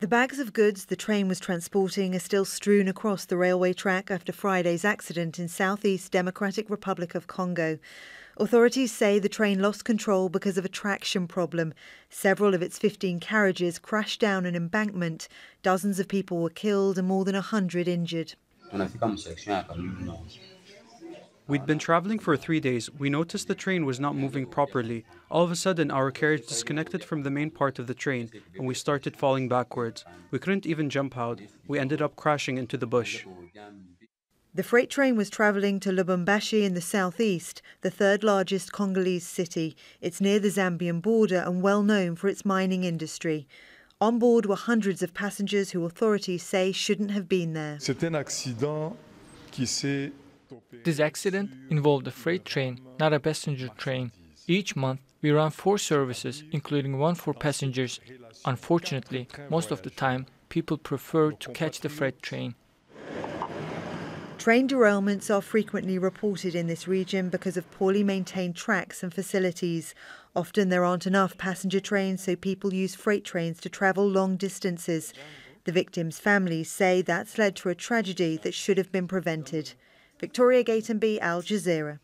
The bags of goods the train was transporting are still strewn across the railway track after Friday's accident in southeast Democratic Republic of Congo. Authorities say the train lost control because of a traction problem. Several of its 15 carriages crashed down an embankment. Dozens of people were killed and more than 100 injured. We'd been traveling for 3 days. We noticed the train was not moving properly. All of a sudden, our carriage disconnected from the main part of the train, and we started falling backwards. We couldn't even jump out. We ended up crashing into the bush. The freight train was traveling to Lubumbashi in the southeast, the third largest Congolese city. It's near the Zambian border and well known for its mining industry. On board were hundreds of passengers who authorities say shouldn't have been there. This accident involved a freight train, not a passenger train. Each month, we run 4 services, including one for passengers. Unfortunately, most of the time, people prefer to catch the freight train. Train derailments are frequently reported in this region because of poorly maintained tracks and facilities. Often there aren't enough passenger trains, so people use freight trains to travel long distances. The victims' families say that's led to a tragedy that should have been prevented. Victoria Gatenby, Al Jazeera.